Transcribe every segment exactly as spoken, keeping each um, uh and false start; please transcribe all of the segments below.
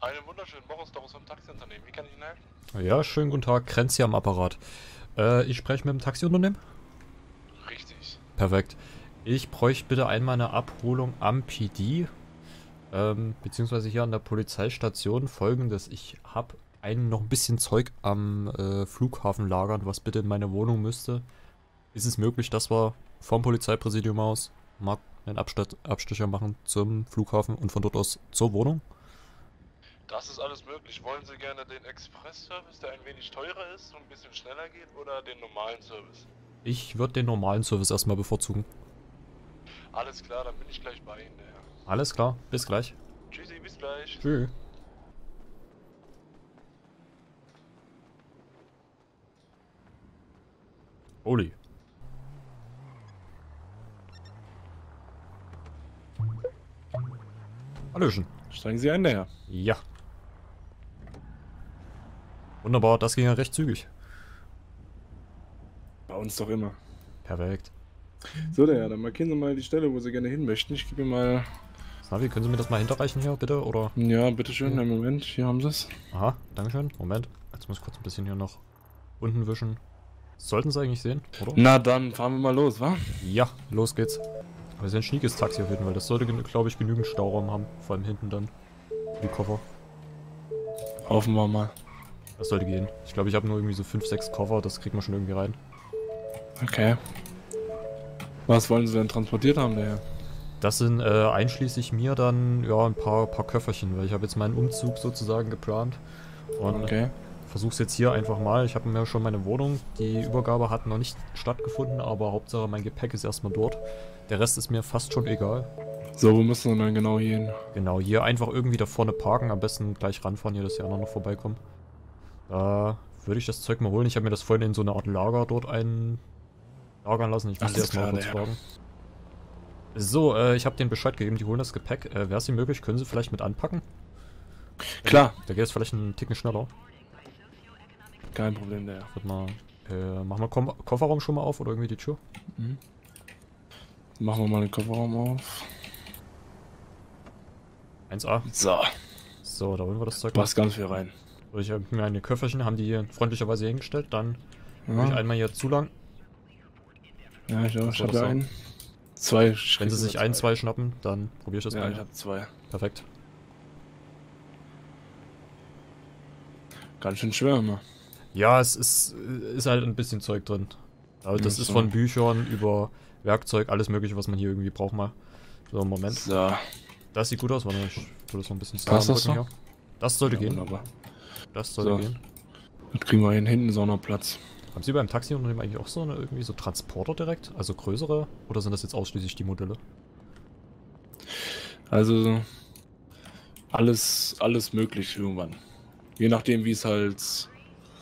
Einen wunderschönen Morgenstag vom Taxiunternehmen. Wie kann ich Ihnen helfen? Ja, schönen guten Tag. Krenz hier am Apparat. Äh, ich spreche mit dem Taxiunternehmen? Richtig. Perfekt. Ich bräuchte bitte einmal eine Abholung am P D, ähm, beziehungsweise hier an der Polizeistation folgendes. Ich habe ein noch ein bisschen Zeug am äh, Flughafen lagern, was bitte in meine Wohnung müsste. Ist es möglich, dass wir vom Polizeipräsidium aus mal einen Abstich Abstecher machen zum Flughafen und von dort aus zur Wohnung? Das ist alles möglich. Wollen Sie gerne den Express-Service, der ein wenig teurer ist und ein bisschen schneller geht, oder den normalen Service? Ich würde den normalen Service erstmal bevorzugen. Alles klar, dann bin ich gleich bei Ihnen, der Herr. Alles klar, bis gleich. Tschüssi, bis gleich. Tschüss. Oli. Hallöchen. Steigen Sie ein, der Herr. Ja. Wunderbar, das ging ja recht zügig. Bei uns doch immer. Perfekt. So, der Herr, dann markieren Sie mal die Stelle, wo Sie gerne hin möchten. Ich gebe Ihnen mal... Navi, können Sie mir das mal hinterreichen hier, bitte? Oder? Ja, bitteschön. Einen Moment, hier haben Sie es. Aha, dankeschön. Moment. Jetzt muss ich kurz ein bisschen hier noch unten wischen. Sollten Sie eigentlich sehen, oder? Na dann, fahren wir mal los, wa? Ja, los geht's. Aber es ist ein schniekes Taxi auf jeden Fall. Das sollte, glaube ich, genügend Stauraum haben. Vor allem hinten dann. Die Koffer. Hoffen wir mal. Das sollte gehen. Ich glaube, ich habe nur irgendwie so fünf, sechs Koffer. Das kriegt man schon irgendwie rein. Okay. Was wollen Sie denn transportiert haben, der Herr? Das sind äh, einschließlich mir dann ja ein paar, paar Köfferchen, weil ich habe jetzt meinen Umzug sozusagen geplant. Und okay. Versuche es jetzt hier einfach mal. Ich habe mir schon meine Wohnung. Die Übergabe hat noch nicht stattgefunden, aber Hauptsache mein Gepäck ist erstmal dort. Der Rest ist mir fast schon egal. So, wo müssen wir dann genau hier hin? Genau, hier einfach irgendwie da vorne parken. Am besten gleich ranfahren, hier, dass die anderen noch vorbeikommen. Da würde ich das Zeug mal holen. Ich habe mir das vorhin in so eine Art Lager dort ein... lagern lassen. Ich muss sie erstmal kurz fragen. So, äh, ich habe denen Bescheid gegeben, die holen das Gepäck. Äh, wäre es Ihnen möglich, können Sie vielleicht mit anpacken? Klar. Da geht es vielleicht einen Ticken schneller. Kein Problem, der. Wird mal, äh, machen wir Kom Kofferraum schon mal auf oder irgendwie die Tür? Mhm. Machen wir mal den Kofferraum auf. eins A. So. So, da holen wir das Zeug. Passt ganz viel rein. So, ich habe mir eine Köfferchen, haben die hier freundlicherweise hingestellt. Dann ja. Will ich einmal hier zu lang. Ja, ich, ich habe da einen. Zwei. Wenn Sie sich ein, zwei schnappen, dann probiere ich das ja, mal. Ja, ich habe zwei. Perfekt. Ganz schön schwer immer. Ja, es ist, ist halt ein bisschen Zeug drin. Also das ja, ist so. Von Büchern über Werkzeug, alles mögliche, was man hier irgendwie braucht mal. So, Moment. So. Das sieht gut aus, warte mal, ich tue das noch ein bisschen zusammen. Das sollte ja, gehen. Wunderbar. Das sollte so. Gehen. Dann kriegen wir hier hinten so noch Platz. Haben Sie beim Taxiunternehmen eigentlich auch so eine, irgendwie so Transporter direkt? Also größere? Oder sind das jetzt ausschließlich die Modelle? Also alles, alles möglich irgendwann. Je nachdem, wie es halt,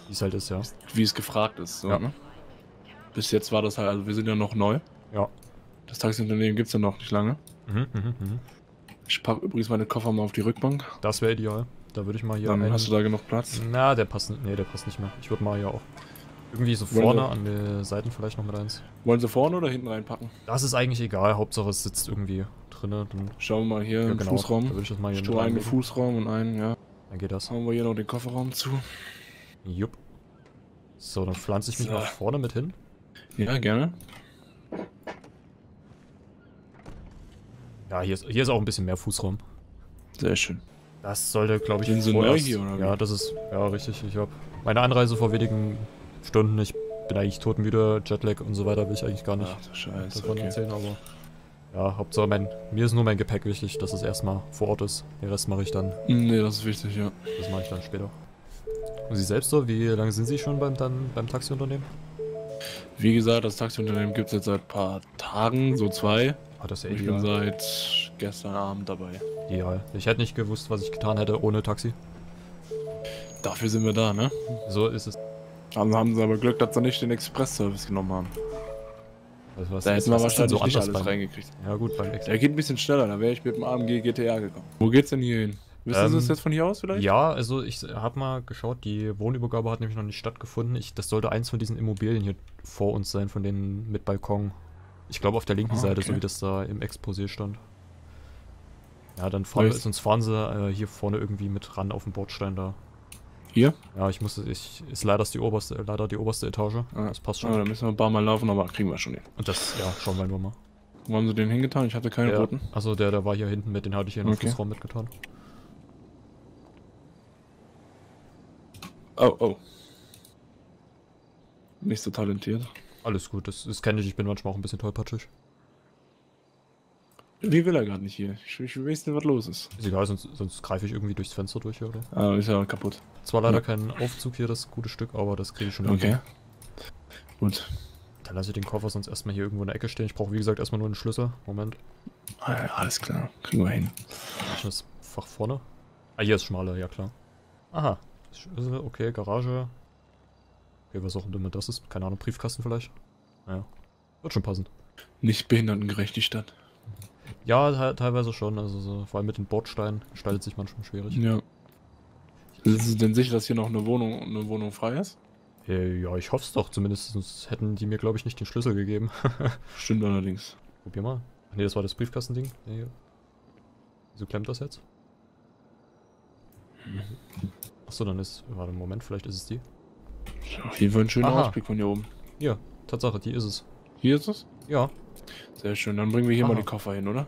wie es halt ist, ja. Wie es gefragt ist. So, ja. Ne? Bis jetzt war das halt, also wir sind ja noch neu. Ja. Das Taxiunternehmen gibt es ja noch nicht lange. Mhm, mh, mh. Ich packe übrigens meine Koffer mal auf die Rückbank. Das wäre ideal. Da würde ich mal hier. Dann einen... hast du da genug Platz? Na, der passt nicht. Nee, der passt nicht mehr. Ich würde mal hier auch. Irgendwie so vorne, an den Seiten vielleicht noch mit eins. Wollen Sie vorne oder hinten reinpacken? Das ist eigentlich egal, Hauptsache es sitzt irgendwie drinne. Dann schauen wir mal hier ja, im genau. Fußraum. Da will ich das mal hier ich tue einen Fußraum und einen, ja. Dann geht das. Hauen wir hier noch den Kofferraum zu. Jupp. So, dann pflanze ich mich so. Mal vorne mit hin. Ja, gerne. Ja, hier ist, hier ist auch ein bisschen mehr Fußraum. Sehr schön. Das sollte, glaube ich, sind Sie neu hier, oder? Ja, das ist, ja, richtig. Ich habe meine Anreise vor wenigen... Stunden, ich bin eigentlich totenmüde, Jetlag und so weiter will ich eigentlich gar nicht Ach, Scheiße, davon okay. erzählen, aber ja, Hauptsache mein, mir ist nur mein Gepäck wichtig, dass es erstmal vor Ort ist, den Rest mache ich dann. Nee, das ist wichtig, ja. Das mache ich dann später. Und Sie selbst so, wie lange sind Sie schon beim, dann, beim Taxiunternehmen? Wie gesagt, das Taxiunternehmen gibt es jetzt seit ein paar Tagen, so zwei. Ah, das ist ja ich ideal. Bin seit gestern Abend dabei. Ideal. Ich hätte nicht gewusst, was ich getan hätte ohne Taxi. Dafür sind wir da, ne? So ist es. Dann haben sie aber Glück, dass sie nicht den Express-Service genommen haben. Also was da hätten wir wahrscheinlich so nicht alles beim... reingekriegt. Ja gut, beim Express. Der geht ein bisschen schneller, da wäre ich mit dem A M G G T R gekommen. Wo geht's denn hier hin? Wissen ähm, Sie es jetzt von hier aus vielleicht? Ja, also ich habe mal geschaut, die Wohnübergabe hat nämlich noch nicht stattgefunden. Ich, das sollte eins von diesen Immobilien hier vor uns sein, von denen mit Balkon. Ich glaube auf der linken Seite, okay. So wie das da im Exposé stand. Ja, dann fahren wir, sonst fahren sie äh, hier vorne irgendwie mit ran auf den Bordstein da. Hier? Ja, ich muss, ich, ist leider die oberste, äh, leider die oberste Etage. Ah, das passt schon. Ah, da müssen wir ein paar Mal laufen, aber kriegen wir schon hin. Und das, ja, schauen wir nur mal. Wo haben sie den hingetan? Ich hatte keine der, roten. Achso, der, der war hier hinten mit, den hatte ich hier in den okay. Fußraum mitgetan. Oh, oh. Nicht so talentiert. Alles gut, das, das kenne ich, ich bin manchmal auch ein bisschen tollpatschig. Die will er gerade nicht hier. Ich, ich weiß nicht, was los ist. Ist egal, sonst, sonst greife ich irgendwie durchs Fenster durch hier, oder? Ah, ist ja kaputt. Zwar leider ja. kein Aufzug hier, das gute Stück, aber das kriege ich schon. Okay. Gut. Dann lasse ich den Koffer sonst erstmal hier irgendwo in der Ecke stehen. Ich brauche, wie gesagt, erstmal nur einen Schlüssel. Moment. Ah, ja, alles klar, kriegen wir hin. Das Fach vorne. Ah, hier ist schmaler, ja klar. Aha. Schlüssel, okay, Garage. Okay, was auch immer das ist. Keine Ahnung, Briefkasten vielleicht. Naja, wird schon passen. Nicht behindertengerecht die Stadt. Ja, te teilweise schon, also so, vor allem mit den Bordsteinen gestaltet sich manchmal schwierig. Ja. Sind Sie denn sicher, dass hier noch eine Wohnung, eine Wohnung frei ist? Äh, ja, ich hoffe es doch, zumindest sonst hätten die mir, glaube ich, nicht den Schlüssel gegeben. Stimmt allerdings. Probier mal. Ne, das war das Briefkastending. Nee. Wieso klemmt das jetzt? Achso, dann ist, warte einen Moment, vielleicht ist es die. Hier war ein schöner Aha. Ausblick von hier oben. Ja, Tatsache, die ist es. Hier ist es? Ja. Sehr schön, dann bringen wir hier Aha. mal die Koffer hin, oder?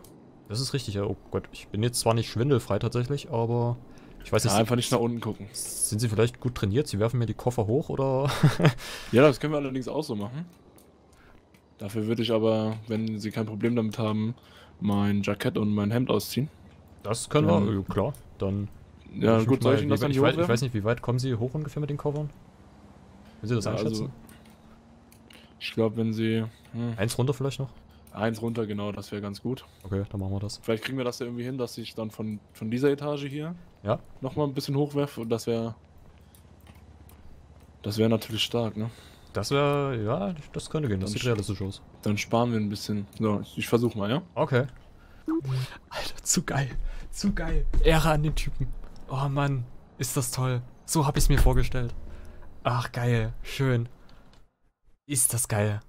Das ist richtig, ja. Oh Gott, ich bin jetzt zwar nicht schwindelfrei tatsächlich, aber ich weiß ja, nicht... einfach nicht nach unten gucken. Sind Sie vielleicht gut trainiert? Sie werfen mir die Koffer hoch, oder? Ja, das können wir allerdings auch so machen. Dafür würde ich aber, wenn Sie kein Problem damit haben, mein Jackett und mein Hemd ausziehen. Das können ja. wir, ja, klar. Dann... Ja, gut, soll ich Ihnen das dann hier hochwerfen? Ich weiß nicht, wie weit kommen Sie hoch ungefähr mit den Koffern? Können Sie das ja, einschätzen? Also, ich glaube, wenn Sie... Hm. Eins runter vielleicht noch? Eins runter, genau, das wäre ganz gut. Okay, dann machen wir das. Vielleicht kriegen wir das ja irgendwie hin, dass ich dann von, von dieser Etage hier ja. nochmal ein bisschen hochwerfe und das wäre... Das wäre natürlich stark, ne? Das wäre... ja, das könnte gehen, das sieht realistisch aus. Dann sparen wir ein bisschen. So, ich, ich versuche mal, ja? Okay. Alter, zu geil. Zu geil. Ehre an den Typen. Oh Mann, ist das toll. So habe ich es mir vorgestellt. Ach, geil. Schön. Ist das geil.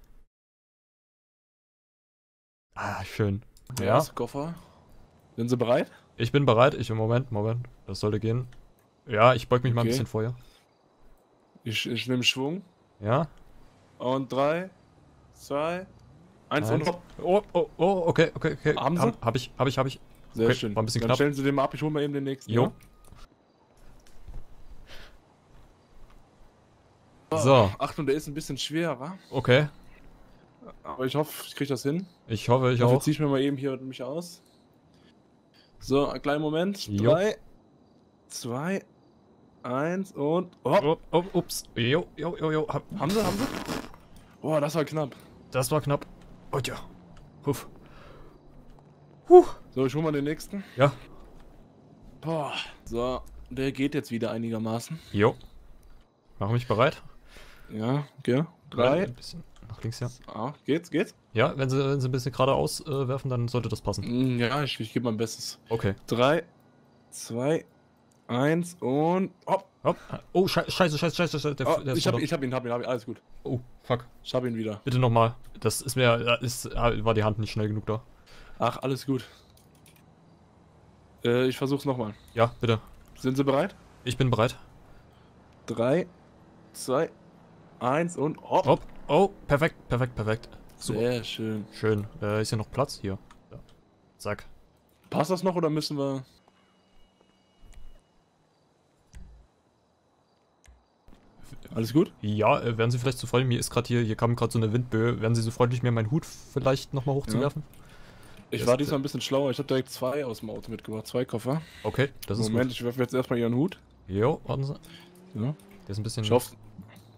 Ah, schön. Ja. Koffer. Sind Sie bereit? Ich bin bereit. Ich im Moment, Moment. Das sollte gehen. Ja, ich beug mich okay. mal ein bisschen vorher. Ich, ich nehme Schwung. Ja. Und drei, zwei, eins und hopp. Oh, oh, oh, okay, okay, okay. Haben Sie? Hab ich, hab ich, hab ich. Sehr okay, schön. War ein bisschen Dann knapp. Stellen Sie den mal ab. Ich hole mal eben den nächsten. Jo. Ja. So. Achtung, der ist ein bisschen schwer, wa? Okay. Aber ich hoffe, ich kriege das hin. Ich hoffe, ich hoffe. Jetzt ziehe ich mir mal eben hier mich aus. So, einen kleinen Moment. Jo. Drei, zwei, eins und. Oh, oh, ups. Jo, jo, jo, jo. Hab, haben sie, haben sie? Boah, das war knapp. Das war knapp. Oh ja. Huff. Huh. So, ich hole mal den nächsten. Ja. Boah. So, der geht jetzt wieder einigermaßen. Jo. Mach mich bereit. Ja, geh. Okay. Drei. Ein bisschen. Nach links, ja. Ah, geht's, geht's? Ja, wenn sie, wenn sie ein bisschen geradeaus äh, werfen, dann sollte das passen. Ja, ich, ich gebe mein Bestes. Okay. Drei, zwei, eins und hopp. Hopp. Oh, scheiße, scheiße, scheiße, scheiße. Der, oh, der ich, hab, ich hab ihn, hab ihn, hab ihn, alles gut. Oh, fuck. Ich hab ihn wieder. Bitte nochmal. Das ist mir, ist, war die Hand nicht schnell genug da. Ach, alles gut. Äh, ich versuch's nochmal. Ja, bitte. Sind Sie bereit? Ich bin bereit. Drei, zwei, eins und hopp. Hopp. Oh, perfekt, perfekt, perfekt. Super. Sehr schön. Schön. Äh, ist ja noch Platz hier. Ja. Zack. Passt das noch oder müssen wir... Alles gut? Ja, äh, wären Sie vielleicht so freundlich, mir ist gerade hier, hier kam gerade so eine Windböe, wären Sie so freundlich, mir meinen Hut vielleicht nochmal hochzuwerfen? Ja. Ich das war diesmal ein bisschen schlauer, ich habe direkt zwei aus dem Auto mitgebracht, zwei Koffer. Okay, das ist Moment, gut. ich werfe jetzt erstmal Ihren Hut. Jo, warten Sie. Ja. Der ist ein bisschen... Ich hoffe,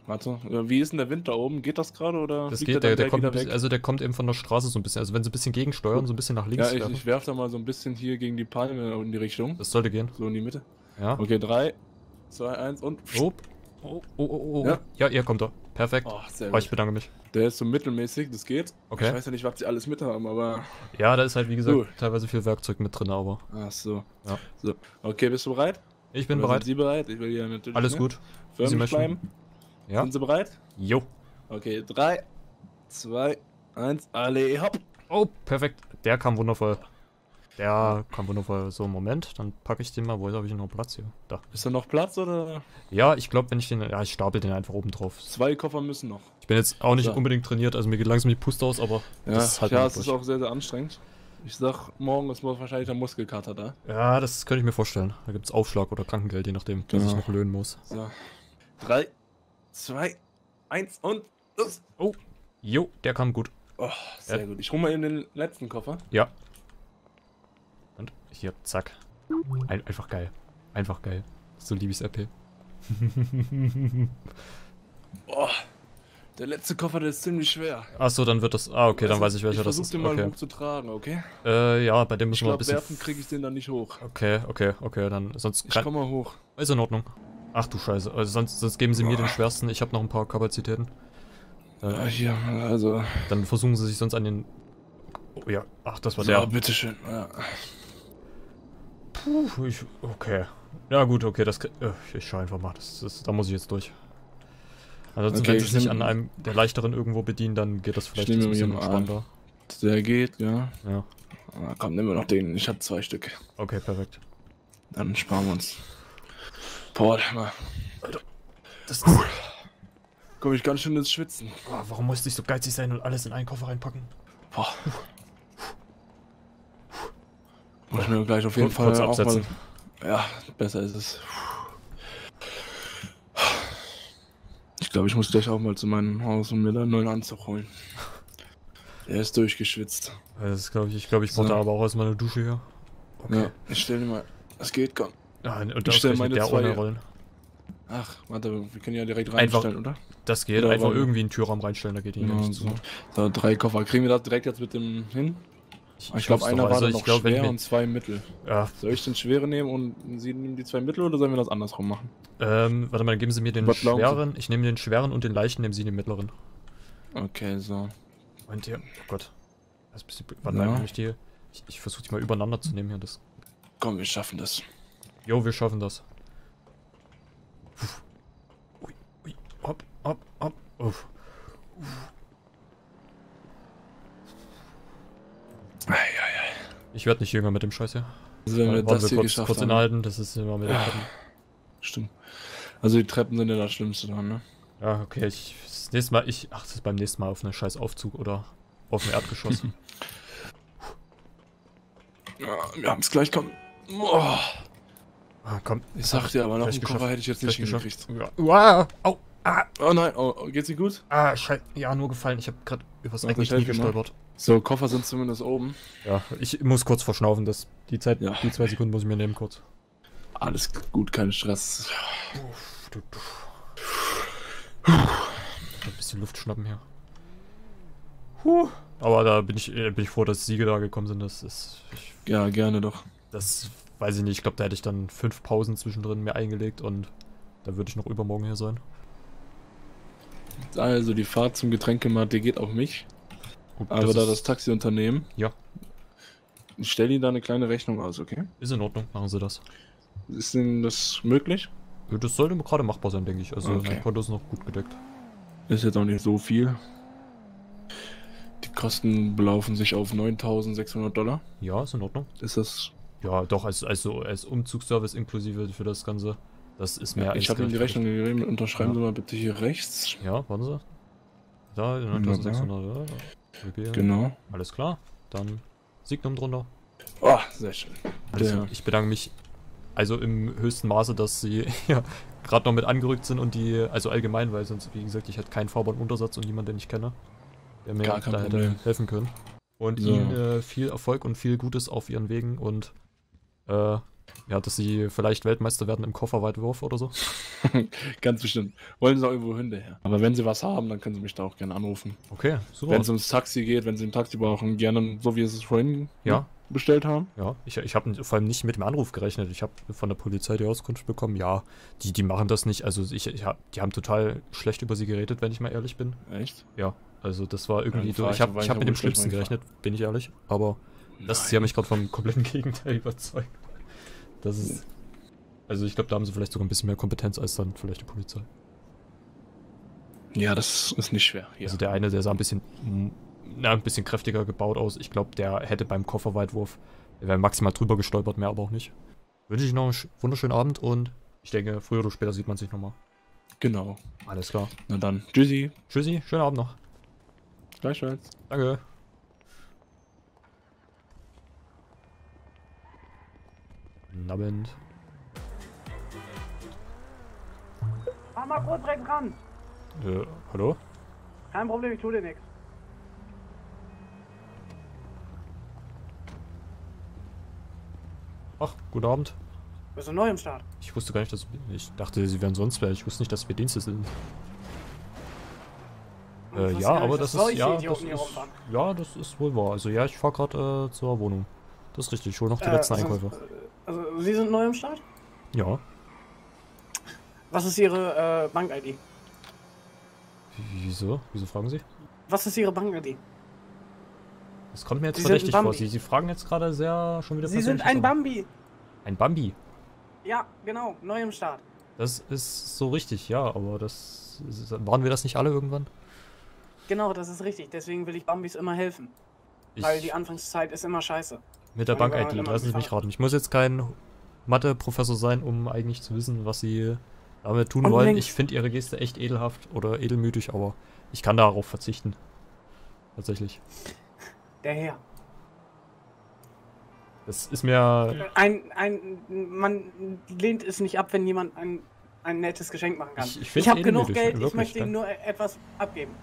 warte, wie ist denn der Wind da oben? Geht das gerade oder das geht, der, der, der kommt bisschen, also der kommt eben von der Straße so ein bisschen, also wenn sie ein bisschen gegensteuern, so ein bisschen nach links. Ja, ich, ich werfe da mal so ein bisschen hier gegen die Palme in die Richtung. Das sollte gehen. So in die Mitte. Ja. Okay, drei, zwei, eins und... Oh, oh, oh, oh, oh. Ja, ja, er kommt da. Perfekt. Oh, sehr oh, ich bedanke mich. Der ist so mittelmäßig, das geht. Okay. Ich weiß ja nicht, was sie alles mit haben, aber... Ja, da ist halt wie gesagt cool. teilweise viel Werkzeug mit drin, aber... Ach so. Ja. So. Okay, bist du bereit? Ich bin oder bereit. Sind Sie bereit? Ich will ja natürlich... Alles ne? gut. Förmlich bleiben. Ja. Sind Sie bereit? Jo. Okay, drei, zwei, eins, alle, hopp. Oh, perfekt. Der kam wundervoll. Der kam wundervoll. So, Moment, dann packe ich den mal. Wo habe ich noch Platz hier? Da. Ist da noch Platz, oder? Ja, ich glaube, wenn ich den... Ja, ich stapel den einfach oben drauf. Zwei Koffer müssen noch. Ich bin jetzt auch nicht ja. unbedingt trainiert, also mir geht langsam die Puste aus, aber... Ja, das ist halt ja, es ist auch sehr, sehr anstrengend. Ich sag, morgen ist wahrscheinlich der Muskelkater da. Ja, das könnte ich mir vorstellen. Da gibt's Aufschlag oder Krankengeld, je nachdem, dass ja. ich noch löhnen muss. So. Drei, zwei, eins und los. Oh, jo, der kam gut. Oh, sehr ja. gut. Ich hole mal eben den letzten Koffer. Ja. Und hier, zack. Ein, einfach geil. Einfach geil. So lieb ich's R P. Boah. Der letzte Koffer, der ist ziemlich schwer. Achso, dann wird das... Ah, okay, also, dann weiß ich, welcher ich das ist. Ich versuch den mal okay. hoch zu tragen, okay? Äh, ja, bei dem müssen wir ein bisschen... Ich glaube, werfen kriege ich den dann nicht hoch. Okay, okay, okay, dann sonst... Ich komm mal hoch. Ist in Ordnung. Ach du Scheiße, also sonst, sonst geben sie mir oh. den schwersten. Ich habe noch ein paar Kapazitäten. Äh, ja, hier, also... Dann versuchen sie sich sonst an den... Oh ja, ach, das war so, der... Bitteschön. Ja, bitteschön. Puh, ich... Okay. Ja gut, okay, das... Ich schau einfach mal, das, das, da muss ich jetzt durch. Ansonsten, okay, wenn sie sich nicht an einem der leichteren irgendwo bedienen, dann geht das vielleicht ein bisschen entspannter. Der geht, ja. ja. Ah, komm, nehmen wir noch den. Ich habe zwei Stück. Okay, perfekt. Dann sparen wir uns. Paul, mal. Alter. Das ist... Komm ich ganz schön ins Schwitzen. Oh, warum musste ich so geizig sein und alles in einen Koffer reinpacken? Boah. Muss ich mir gleich auf jeden Fall kurz absetzen. Auch mal... Ja, besser ist es. Ich glaube, ich muss gleich auch mal zu meinem Haus und mir dann einen neuen Anzug holen. Er ist durchgeschwitzt. Das glaube ich, ich glaube, ich brauche so. aber auch erstmal eine Dusche hier. Okay. Ja, ich stelle mal. Es geht, komm. Ja, und ich stelle meine der zwei ohne Rollen. Ach, warte, wir können ja direkt reinstellen, oder? Das geht, oder einfach irgendwie einen Türraum reinstellen, da geht ja, nicht so. so. Drei Koffer. Kriegen wir das direkt jetzt mit dem hin? Ich, ich glaube, einer war also, noch ich glaub, schwer und zwei mittel. Ja. Soll ich den schweren nehmen und sie nehmen die zwei mittel oder sollen wir das andersrum machen? Ähm, warte mal, dann geben sie mir den Was schweren. Ich nehme den schweren und den leichten, nehmen sie den mittleren. Okay, so. Und hier, oh Gott. Das ist ein bisschen, warte mal, ich die... Ich, ich versuche die mal übereinander zu nehmen hier. Das. Komm, wir schaffen das. Jo, wir schaffen das. Uff. Ui, ui, hopp, hopp, hopp, uff. Uff. Ich werde nicht jünger mit dem Scheiß hier. Also wenn wir das wir hier kurz, geschafft kurz haben. Inhalten, das ist immer mit ja. den Treppen. Stimmt. Also die Treppen sind ja das Schlimmste dran, ne? Ja, okay. Ich, das nächste Mal, ich achte es beim nächsten Mal auf einen scheiß Aufzug oder auf ein Erdgeschoss. Ja, wir haben es gleich, komm. Oh. Ah, komm. Ich sag dir, aber noch einen Koffer hätte ich jetzt nicht geschafft. Ja. Wow. Au. Ah. Oh nein, oh, geht's dir gut? Ah, scheiße. Ja, nur gefallen. Ich habe gerade übers eigene Knie gestolpert. So, Koffer sind zumindest oben. Ja, ich muss kurz verschnaufen, das, die Zeit, ja. die zwei Sekunden muss ich mir nehmen kurz. Alles gut, kein Stress. Ein bisschen Luft schnappen hier. Huh. Aber da bin ich, bin ich froh, dass Siege da gekommen sind. Das ist. Ich, ja, gerne doch. Das weiß ich nicht. Ich glaube, da hätte ich dann fünf Pausen zwischendrin mir eingelegt und da würde ich noch übermorgen hier sein. Also die Fahrt zum Getränkemarkt, die geht auf mich. Gut, aber das da das Taxiunternehmen. Ja. Ich stelle Ihnen da eine kleine Rechnung aus, okay? Ist in Ordnung, machen Sie das. Ist denn das möglich? Ja, das sollte gerade machbar sein, denke ich. Also okay. Mein Konto ist noch gut gedeckt. Ist jetzt auch nicht so viel. Die Kosten belaufen sich auf neuntausendsechshundert Dollar. Ja, ist in Ordnung. Ist das... Ja, doch, als, also als Umzugsservice inklusive für das Ganze. Das ist mehr ja, als... Ich habe Ihnen die Rechnung gegeben, unterschreiben ja. Sie mal bitte hier rechts. Ja, warten Sie. Da, neuntausendsechshundert Dollar. Okay. Genau. Alles klar, dann Signum drunter. Oh, sehr schön. Also, ich bedanke mich also im höchsten Maße, dass Sie ja, gerade noch mit angerückt sind und die, also allgemein, weil sonst, wie gesagt, ich hätte keinen fahrbaren Untersatz und niemanden, den ich kenne, der mir da Problem. hätte helfen können. Und ja. Ihnen äh, viel Erfolg und viel Gutes auf Ihren Wegen und äh, ja, dass Sie vielleicht Weltmeister werden im Kofferweitwurf oder so. Ganz bestimmt. Wollen Sie auch irgendwo hin, daher. Aber wenn Sie was haben, dann können Sie mich da auch gerne anrufen. Okay, super. Wenn es ums Taxi geht, wenn Sie ein Taxi brauchen, gerne, so wie Sie es vorhin ja. bestellt haben. Ja, ich, ich habe vor allem nicht mit dem Anruf gerechnet. Ich habe von der Polizei die Auskunft bekommen. Ja, die, die machen das nicht. Also ich, ich hab, die haben total schlecht über Sie geredet, wenn ich mal ehrlich bin. Echt? Ja, also das war irgendwie... Ja, ich habe ich hab mit dem Schlimmsten gerechnet, bin ich ehrlich. Aber das, Sie haben mich gerade vom kompletten Gegenteil überzeugt. Das ist... Also ich glaube, da haben sie vielleicht sogar ein bisschen mehr Kompetenz als dann vielleicht die Polizei. Ja, das ist nicht schwer. Ja. Also der eine, der sah ein bisschen na, ein bisschen kräftiger gebaut aus. Ich glaube, der hätte beim Kofferweitwurf, der wäre maximal drüber gestolpert, mehr aber auch nicht. Wünsche ich noch einen wunderschönen Abend und ich denke, früher oder später sieht man sich nochmal. Genau. Alles klar. Na dann, tschüssi. Tschüssi, schönen Abend noch. Gleichfalls. Danke. Abend. Fahr mal kurz direkt ran. Äh, hallo? Kein Problem, ich tue dir nichts. Ach, guten Abend. Bist du neu im Start? Ich wusste gar nicht, dass... Ich dachte, sie wären sonst wer. Ich wusste nicht, dass wir Dienste sind. Äh, ja, aber das ist... Ja, das ist, ja, das ist wohl wahr. Also ja, ich fahr gerade äh, zur Wohnung. Das ist richtig, schon noch die äh, letzten Einkäufe. Also, Sie sind neu im Start? Ja. Was ist Ihre äh, Bank-I D? Wieso? Wieso fragen Sie? Was ist Ihre Bank-I D? Das kommt mir jetzt Sie verdächtig vor. Sie, Sie fragen jetzt gerade sehr schon wieder Sie sind ein Bambi. Ein Bambi? Ja, genau. Neu im Start. Das ist so richtig, ja. Aber das... Waren wir das nicht alle irgendwann? Genau, das ist richtig. Deswegen will ich Bambis immer helfen. Ich Weil die Anfangszeit ist immer scheiße. Mit der Bank-I D, lassen Sie mich raten. Ich muss jetzt kein Mathe-Professor sein, um eigentlich zu wissen, was Sie damit tun wollen. Ich finde Ihre Geste echt edelhaft oder edelmütig, aber ich kann darauf verzichten. Tatsächlich. Der Herr. Das ist mir... Ein, ein, man lehnt es nicht ab, wenn jemand ein, ein nettes Geschenk machen kann. Ich, ich, ich habe genug Geld, ich möchte Ihnen nur etwas abgeben.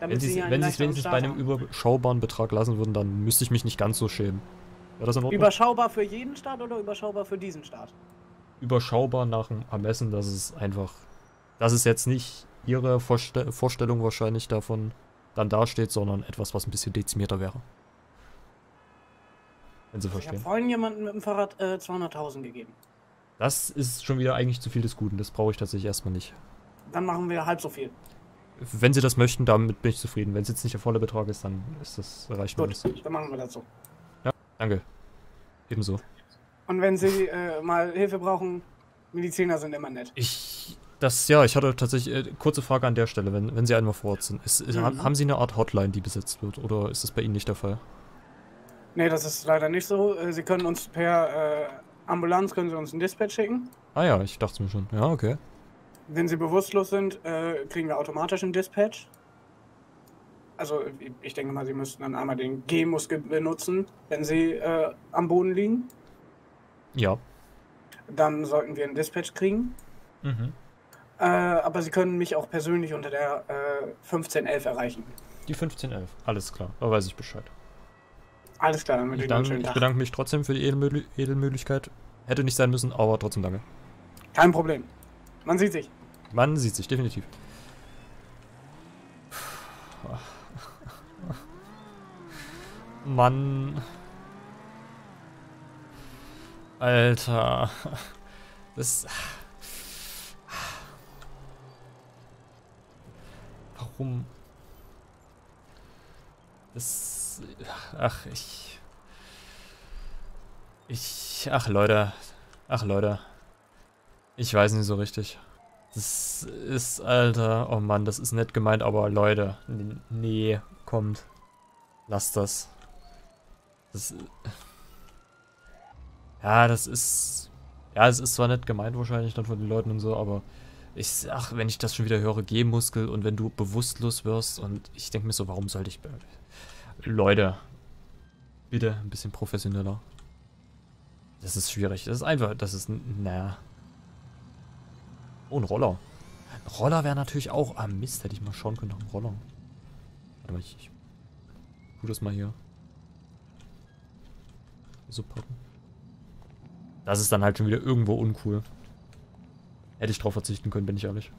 Damit wenn Sie es wenigstens bei einem überschaubaren Betrag lassen würden, dann müsste ich mich nicht ganz so schämen. Wäre das in Ordnung? Überschaubar für jeden Staat oder überschaubar für diesen Staat? Überschaubar nach dem Ermessen, dass es einfach... Dass es jetzt nicht Ihre Vorste Vorstellung wahrscheinlich davon dann dasteht, sondern etwas, was ein bisschen dezimierter wäre. Wenn Sie verstehen. Ich habe vorhin jemandem mit dem Fahrrad äh, zweihunderttausend gegeben. Das ist schon wieder eigentlich zu viel des Guten, das brauche ich tatsächlich erstmal nicht. Dann machen wir halb so viel. Wenn Sie das möchten, damit bin ich zufrieden. Wenn es jetzt nicht der volle Betrag ist, dann ist das erreicht. Gut, dann machen wir das so. Ja, danke. Ebenso. Und wenn Sie äh, mal Hilfe brauchen, Mediziner sind immer nett. Ich, das, ja, ich hatte tatsächlich eine äh, kurze Frage an der Stelle, wenn, wenn Sie einmal vor Ort sind. Ist, ist, mhm. Haben Sie eine Art Hotline, die besetzt wird, oder ist das bei Ihnen nicht der Fall? Nee, das ist leider nicht so. Sie können uns per äh, Ambulanz, können Sie uns einen Dispatch schicken. Ah ja, ich dachte es mir schon. Ja, okay. Wenn Sie bewusstlos sind, äh, kriegen wir automatisch einen Dispatch. Also ich denke mal, Sie müssten dann einmal den G-Muskel benutzen, wenn Sie äh, am Boden liegen. Ja. Dann sollten wir einen Dispatch kriegen. Mhm. Äh, aber Sie können mich auch persönlich unter der äh, fünfzehn elf erreichen. Die fünfzehn elf, alles klar, da weiß ich Bescheid. Alles klar, dann wünsche ich Ihnen einen schönen Tag. Ich bedanke mich trotzdem für die Edelmü- Edelmütigkeit. Hätte nicht sein müssen, aber trotzdem danke. Kein Problem. Man sieht sich. Man sieht sich, definitiv. Mann. Alter. Das... Warum? Das... Ach, ich... Ich... Ach, Leute. Ach, Leute. Ich weiß nicht so richtig. Das ist, Alter, oh Mann, das ist nett gemeint, aber Leute, nee, kommt. Lasst das. Das. Ja, das ist. Ja, es ist zwar nett gemeint wahrscheinlich dann von den Leuten und so, aber ich, ach, wenn ich das schon wieder höre, Gehmuskel und wenn du bewusstlos wirst und ich denke mir so, warum sollte ich. Leute, bitte ein bisschen professioneller. Das ist schwierig, das ist einfach, das ist, naja. Oh, ein Roller. Ein Roller wäre natürlich auch... Ah, Mist, hätte ich mal schauen können nach einem Roller. Warte mal, ich, ich tu das mal hier. So packen. Das ist dann halt schon wieder irgendwo uncool. Hätte ich drauf verzichten können, bin ich ehrlich.